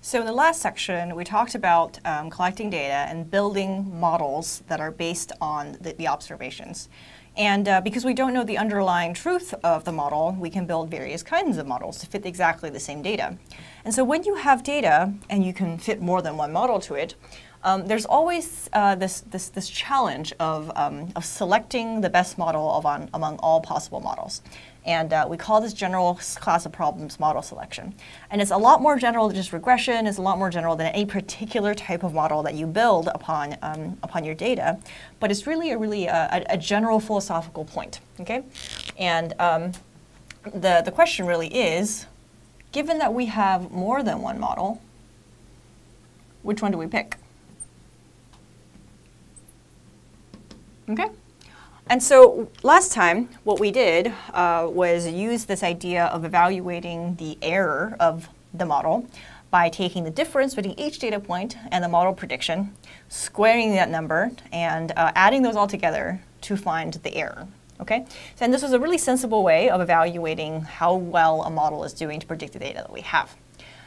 So in the last section, we talked about collecting data and building models that are based on the observations. And because we don't know the underlying truth of the model, we can build various kinds of models to fit exactly the same data. And so when you have data, and you can fit more than one model to it, there's always this challenge of selecting the best model among all possible models. And we call this general class of problems model selection. And it's a lot more general than just regression. It's a lot more general than any particular type of model that you build upon your data. But it's really a general philosophical point, okay? And the question really is, given that we have more than one model, which one do we pick? Okay? And so last time, what we did was use this idea of evaluating the error of the model by taking the difference between each data point and the model prediction, squaring that number, and adding those all together to find the error. Okay? So, and this was a really sensible way of evaluating how well a model is doing to predict the data that we have.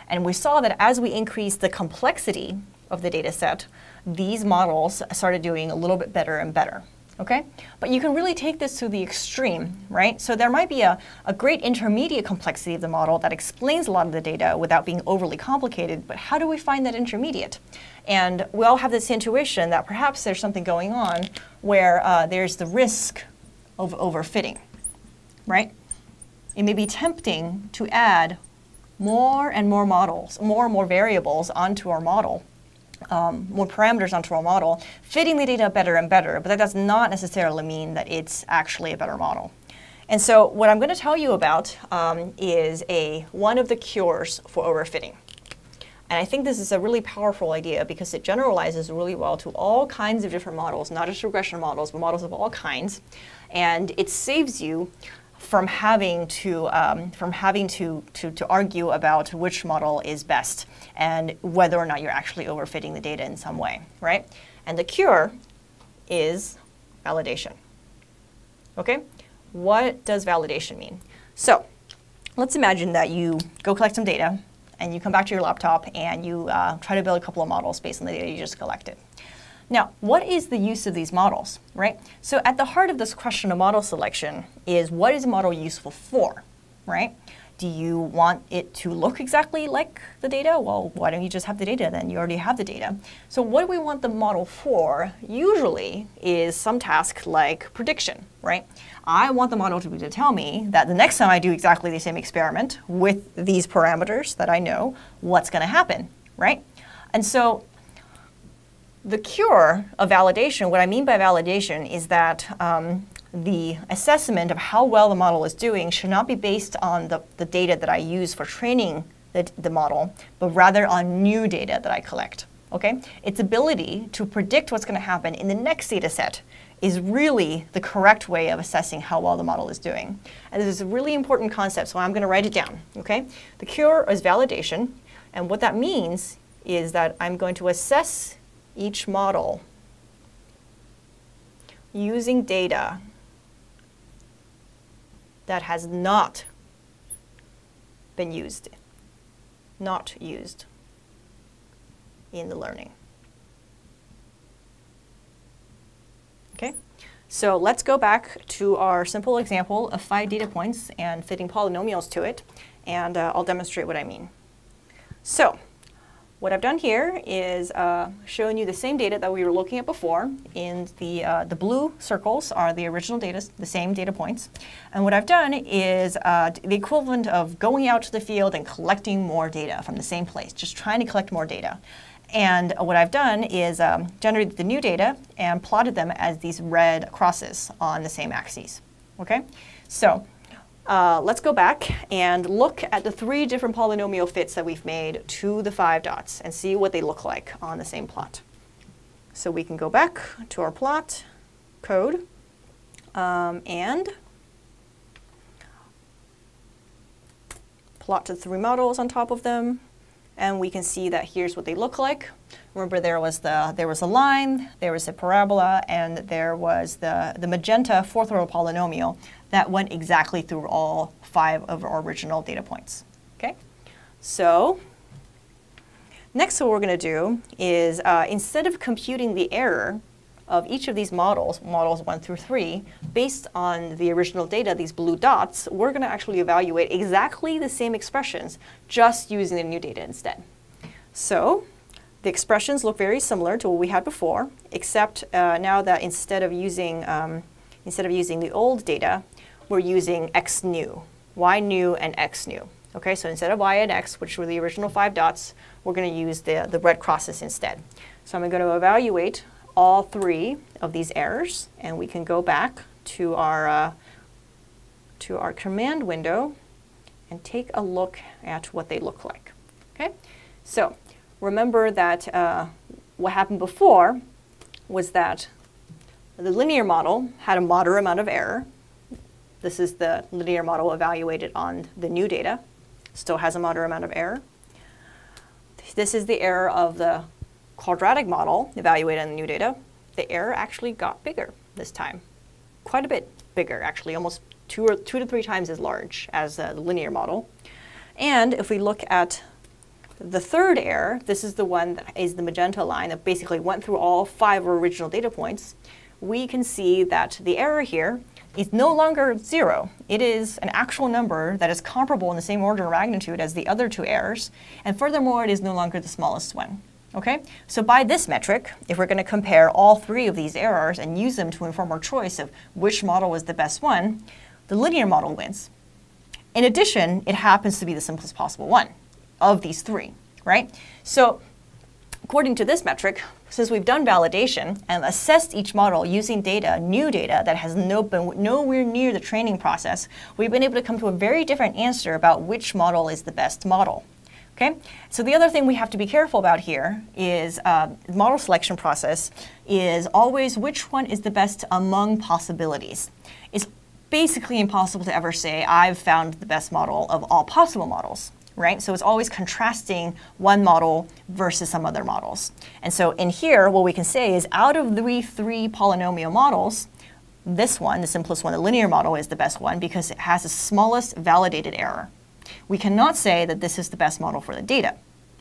And we saw that as we increased the complexity of the data set, these models started doing a little bit better and better. Okay? But you can really take this to the extreme, right? So there might be a great intermediate complexity of the model that explains a lot of the data without being overly complicated, but how do we find that intermediate? And we all have this intuition that perhaps there's something going on where there's the risk of overfitting, right? It may be tempting to add more and more models, more and more variables onto our model, more parameters onto our model, fitting the data better and better, but that does not necessarily mean that it's actually a better model. And so what I'm going to tell you about is one of the cures for overfitting. And I think this is a really powerful idea because it generalizes really well to all kinds of different models, not just regression models, but models of all kinds. And it saves you from having to argue about which model is best and whether or not you're actually overfitting the data in some way, right? And the cure is validation. Okay? What does validation mean? So let's imagine that you go collect some data and you come back to your laptop and you try to build a couple of models based on the data you just collected. Now, what is the use of these models, right? So at the heart of this question of model selection is, what is a model useful for, right? Do you want it to look exactly like the data? Well, why don't you just have the data then? You already have the data. So what do we want the model for usually is some task like prediction, right? I want the model to be able to tell me that the next time I do exactly the same experiment with these parameters that I know, what's going to happen, right? And so the cure of validation, what I mean by validation is that the assessment of how well the model is doing should not be based on the data that I use for training the model, but rather on new data that I collect. Okay? Its ability to predict what's going to happen in the next data set is really the correct way of assessing how well the model is doing. And this is a really important concept, so I'm going to write it down. Okay? The cure is validation, and what that means is that I'm going to assess each model using data that has not been used, not used in the learning. Okay? So let's go back to our simple example of 5 data points and fitting polynomials to it, and I'll demonstrate what I mean. So what I've done here is showing you the same data that we were looking at before. In the blue circles are the original data, the same data points. And what I've done is the equivalent of going out to the field and collecting more data from the same place, just trying to collect more data. And what I've done is generated the new data and plotted them as these red crosses on the same axes. Okay? So let's go back and look at the 3 different polynomial fits that we've made to the 5 dots and see what they look like on the same plot. So we can go back to our plot code and plot the 3 models on top of them and we can see that here's what they look like. Remember, there was a line, there was a parabola, and there was the magenta fourth order polynomial that went exactly through all 5 of our original data points. Okay, so next what we're going to do is instead of computing the error of each of these models, models 1 through 3, based on the original data, these blue dots, we're going to actually evaluate exactly the same expressions, just using the new data instead. So the expressions look very similar to what we had before, except now that instead of using the old data, we're using x new, y new, and x new. Okay, so instead of y and x, which were the original 5 dots, we're going to use the red crosses instead. So I'm going to evaluate all 3 of these errors, and we can go back to our command window and take a look at what they look like. Okay, so remember that what happened before was that the linear model had a moderate amount of error. This is the linear model evaluated on the new data. Still has a moderate amount of error. This is the error of the quadratic model evaluated on the new data. The error actually got bigger this time. Quite a bit bigger, actually, almost 2 to 3 times as large as the linear model. And if we look at the third error, this is the one that is the magenta line that basically went through all 5 original data points, we can see that the error here is no longer 0. It is an actual number that is comparable in the same order of magnitude as the other 2 errors, and furthermore, it is no longer the smallest one. Okay? So by this metric, if we're going to compare all 3 of these errors and use them to inform our choice of which model is the best one, the linear model wins. In addition, it happens to be the simplest possible one of these 3, right? So according to this metric, since we've done validation and assessed each model using data, new data that has nowhere near the training process, we've been able to come to a very different answer about which model is the best model. Okay? So the other thing we have to be careful about here is the model selection process is always which one is the best among possibilities. It's basically impossible to ever say, I've found the best model of all possible models. Right? So it's always contrasting one model versus some other models. And so in here, what we can say is out of the 3 polynomial models, this one, the simplest one, the linear model, is the best one because it has the smallest validated error. We cannot say that this is the best model for the data,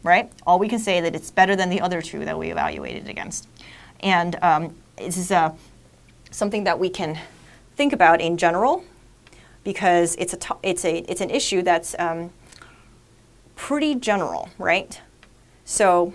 right? All we can say that it's better than the other 2 that we evaluated against. And this is something that we can think about in general because it's an issue that's pretty general, right? So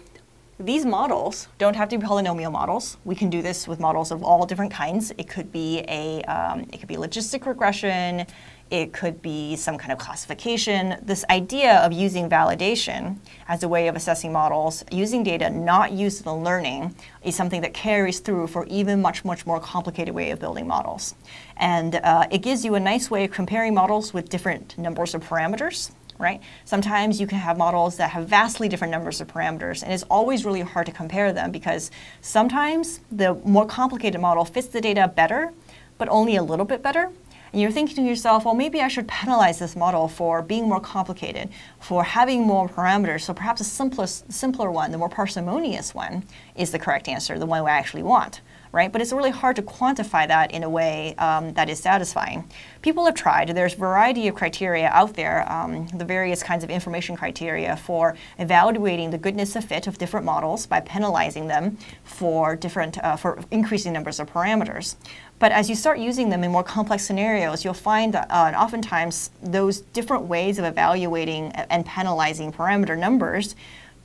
these models don't have to be polynomial models. We can do this with models of all different kinds. It could be logistic regression. It could be some kind of classification. This idea of using validation as a way of assessing models, using data not used in learning, is something that carries through for even much more complicated way of building models. And it gives you a nice way of comparing models with different numbers of parameters. Right? Sometimes you can have models that have vastly different numbers of parameters, and it's always really hard to compare them because sometimes the more complicated model fits the data better, but only a little bit better. And you're thinking to yourself, well, maybe I should penalize this model for being more complicated, for having more parameters. So perhaps the simpler one, the more parsimonious one, is the correct answer, the one we actually want. Right? But it's really hard to quantify that in a way that is satisfying. People have tried. There's a variety of criteria out there, the various kinds of information criteria for evaluating the goodness of fit of different models by penalizing them for different for increasing numbers of parameters. But as you start using them in more complex scenarios, you'll find that oftentimes those different ways of evaluating and penalizing parameter numbers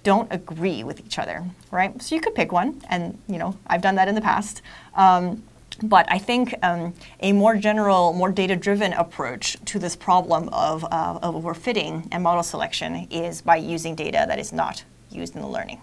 don't agree with each other, right? So you could pick one, and you know, I've done that in the past. But I think a more general, more data-driven approach to this problem of overfitting and model selection is by using data that is not used in the learning.